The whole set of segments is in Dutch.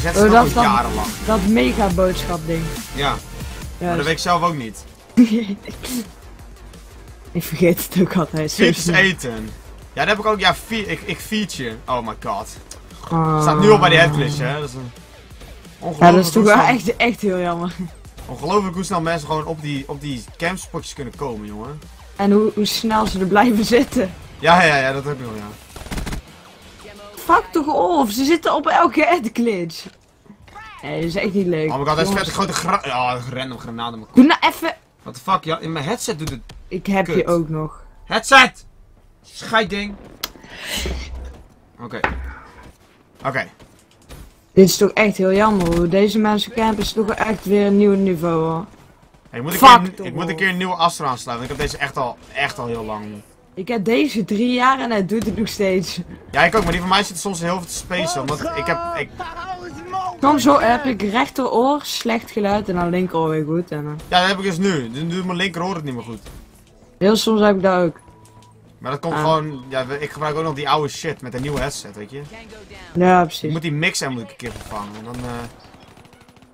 verzet ze nog jarenlang. Dat mega boodschap ding. Ja. Maar dat weet ik zelf ook niet. Ik vergeet het ook altijd. Chips eten. Ja, dat heb ik ook. Ja, ik feature. Oh my god. Staat nu al bij die headglitch, hè. Dat is een ongelooflijk. Ja, dat is toch wel echt heel jammer. Ongelooflijk hoe snel mensen gewoon op die campspotjes kunnen komen, jongen. En hoe snel ze er blijven zitten. Ja, dat heb ik wel, ja. Fuck toch off, ze zitten op elke headglitch. Nee, dat is echt niet leuk. Oh my god, hij is vet een grote random granaat in mijn kop. Doe nou even. What the fuck, ja, in mijn headset doet het. Ik heb je ook nog. Headset! Scheidding. Oké. Dit is toch echt heel jammer hoor. Deze mensen campen is toch echt weer een nieuw niveau hoor. Hey, ik moet een keer een nieuwe Astra aansluiten, want ik heb deze echt al heel lang. Ik heb deze 3 jaar en hij doet het nog steeds. Ja, ik ook, maar die van mij zit soms heel veel te spacen, want ik... Soms heb ik rechteroor slecht geluid en dan linkeroor weer goed. En, ja, dat heb ik dus nu. Nu doet mijn linkeroor het niet meer goed. Heel soms heb ik dat ook. Maar dat komt gewoon... Ja, ik gebruik ook nog die oude shit met een nieuwe headset, weet je? Ja, precies. Ik moet die mix een keer vervangen en dan...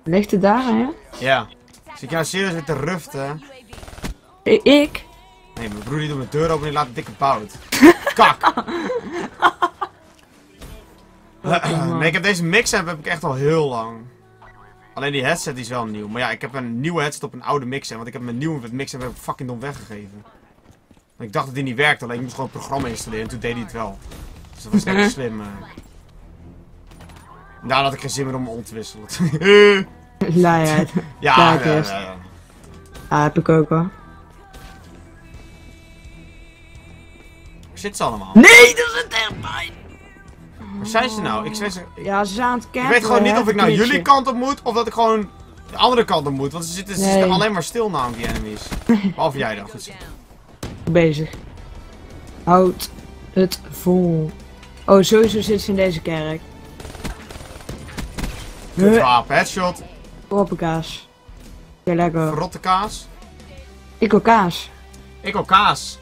Ligt het daar, hè? Ja. Zit je nou serieus weer te ruften? Ik? Nee, mijn broer die doet mijn deur open en die laat een dikke bout. Kak! Nee, ik heb deze mix-amp heb ik echt al heel lang. Alleen die headset is wel nieuw. Maar ja, ik heb een nieuwe headset op een oude mix-amp. Want ik heb mijn nieuwe mix-amp fucking dom weggegeven. Want ik dacht dat die niet werkte, alleen ik moest gewoon het programma installeren. En toen deed hij het wel. Dus dat was echt slim. Daar had ik geen zin meer om me om te wisselen. Luiheid. Ja. Ja, heb ik ook hoor. Zit ze allemaal? Nee, dat is een termijn! Waar zijn ze nou? Ja, ze zijn aan het campen. Ik weet gewoon niet of ik nou jullie kant op moet of dat ik gewoon de andere kant op moet. Want ze zitten alleen maar stil namelijk die enemies. Behalve jij dan. Bezig. Houd het vol. Oh, sowieso zit ze in deze kerk. Trap, headshot. Kaas. Oké, lekker. Verrotte kaas. Ik wil kaas. Ik wil kaas.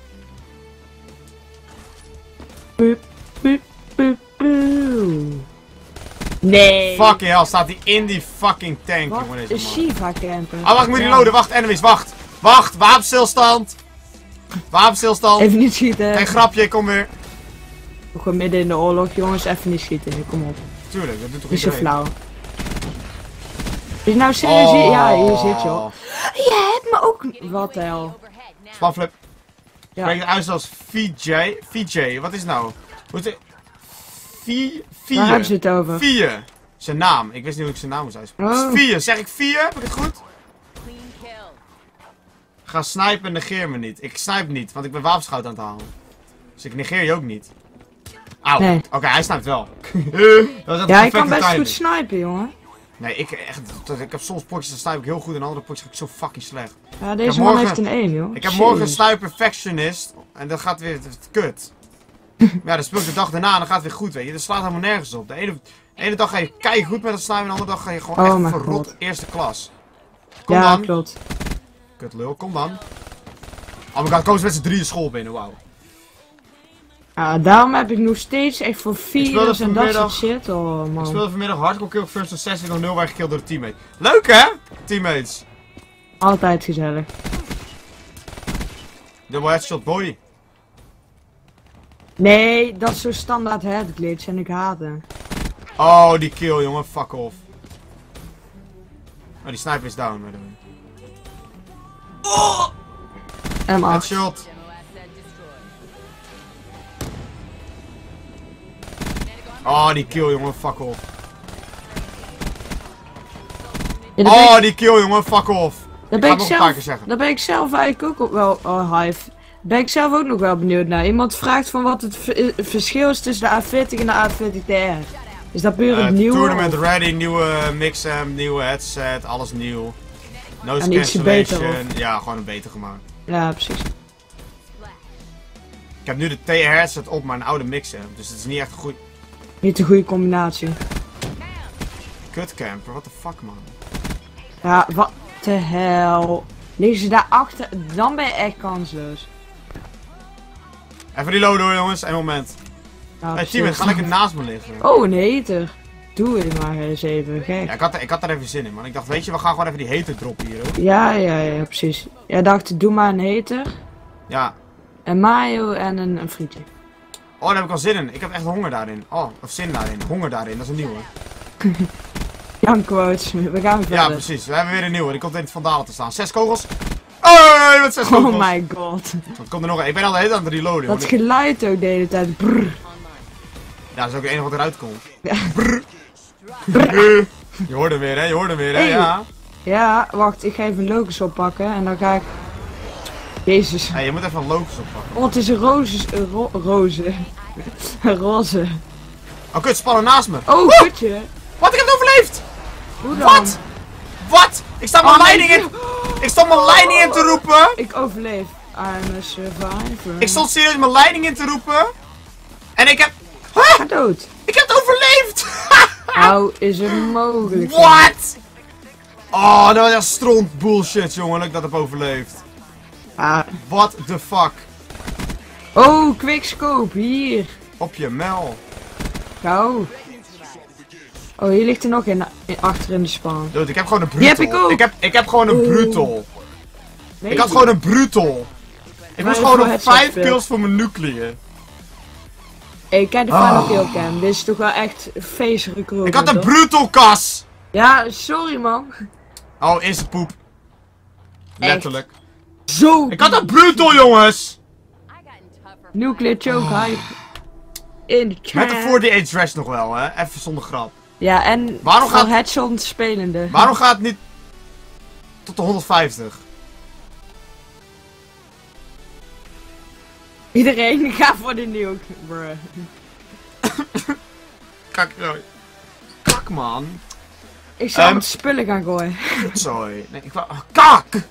Nee. Fucking hell, staat hij in die fucking tank. Wat jongen, deze is Shiva camper. Ah, wacht, ik moet reloaden. Wacht, enemies, wacht. Wacht, wapenstilstand. Wapenstilstand. Even niet schieten. Geen grapje, kom weer. Gewoon midden in de oorlog, jongens. Even niet schieten, kom op. Tuurlijk, dat doet toch iedereen. Is zo flauw. Is nou serieus hier? Ja, hier zit je al. Je hebt me ook... Wat de hel. Spanflip. Ja. Spreek het uit als VJ. VJ, wat is het nou? Hoe is het? Vier. Waar hebben ze het over? Vier. Zijn naam. Ik wist niet hoe ik zijn naam moest uitspreken. Oh. Vier. Zeg ik vier? Heb ik het goed? Ga snipen en negeer me niet. Ik snipe niet, want ik ben wapenschout aan het halen. Dus ik negeer je ook niet. Auw. Nee. Oké, hij snipt wel. Ja, ik kan best goed snipen, jongen. Nee, ik heb soms potjes, dan snipe ik heel goed en andere potjes ga ik zo fucking slecht. Ja, deze man heeft een 1, joh. Ik heb morgen een sniper perfectionist en dat gaat weer kut. Ja, dan speel ik de dag daarna en dan gaat het weer goed, weet je. Dat slaat helemaal nergens op. De ene dag ga je keihard goed met het snipen en de andere dag ga je gewoon echt verrot eerste klas. Kom dan. Ja, klopt. Kut lul, kom dan. Oh my god, komen ze met z'n 3 de school binnen, wauw. Ja, daarom heb ik nog steeds echt voor 4 en dat soort shit, oh man. Ik speelde vanmiddag hardcore kill first en 60 0 waar gekild door de teammate. Leuk hè, teammates? Altijd gezellig. Double headshot boy. Nee, dat is zo'n standaard headglitch en ik haat hem. Oh, die kill jongen, fuck off. Oh, die sniper is down. Oh! M8. Headshot. Oh, die kill jongen, fuck off. Ja, oh, die kill jongen, fuck off. Dat ben ik zelf eigenlijk ook wel... Oh, hive. Ben ik zelf ook nog wel benieuwd naar. Iemand vraagt van wat het verschil is tussen de A40 en de A40TR. Is dat puur het nieuwe? Tournament ready, nieuwe mix-amp, nieuwe headset, alles nieuw. No cancellation. Ja, gewoon een beter gemaakt. Ja, precies. Ik heb nu de TR headset op, maar een oude mix-amp. Dus het is niet echt goed. Niet de goede combinatie. Kutcamper, what the fuck man. Ja, wat de hel. Liggen ze daarachter, dan ben je echt kansloos. Even reloaden hoor jongens, een moment. Hey teammate, ga lekker naast me liggen. Oh, een heter. Doe het maar eens even, gek. Ja, ik had er even zin in, man. Ik dacht, weet je, we gaan gewoon even die heter droppen hier, hoor. Ja, precies. Jij dacht, doe maar een heter. Ja. Een mayo en een frietje. Oh, daar heb ik al zin in. Ik heb echt honger daarin. Oh, of zin daarin. Honger daarin, dat is een nieuwe. Jan Quotes, we gaan verder. Ja, precies. We hebben weer een nieuwe. Die komt in het vandaal te staan. 6 kogels. Oh, wat 6 kogels. Oh my god. Wat komt er nog? Ik ben al de hele tijd aan het reloaden. Dat geluid ook de hele tijd. Brrr. Ja, dat is ook het enige wat eruit komt. Ja. Brrr. Brrr. Je hoort hem weer, hè? Je hoort hem weer, hè? Hey. Ja. Ja, wacht. Ik ga even een locus oppakken en dan ga ik... Jezus. Hey, je moet even een locus oppakken. Oh, het is een roze. Een roze. Oh, kut. Spannen naast me. Oh, kutje. Wat? Ik heb het overleefd! Hoe dan? Wat? Wat? Ik sta mijn leiding in... Ik stond mijn leiding in te roepen. Ik overleef. I'm a survivor. Ik stond serieus mijn leiding in te roepen. En ik heb... Ga dood. Ik heb het overleefd. Hoe is het mogelijk? Wat? Oh, dat was echt stront bullshit, jongen. Dat ik dat heb overleefd. What the fuck? Oh, quickscope. Hier. Op je mel. Gauw. Oh, hier ligt er nog een achter in de spawn. Dude, ik heb gewoon een brutal. Die heb ik ook. Ik heb gewoon een brutal. Nee, ik had gewoon een brutal. Ik moest gewoon nog 5 kills voor mijn nuclear. Ik ken de final killcam. Dit is toch wel echt face recruitment. Ik had een brutal kas. Ja, sorry man. Oh, eerste poep. Letterlijk. Echt? Zo. Ik had een brutal, jongens. Nuclear choke hype. In de chat. Met de 48 dress nog wel, hè? Even zonder grap. Ja, en waarom gaat headshot spelende? Waarom gaat het niet tot de 150? Iedereen gaat voor de nuke, bruh. Kak, kak man. Ik zou spullen gaan gooien. Sorry. Nee, ik wou... Oh, kak!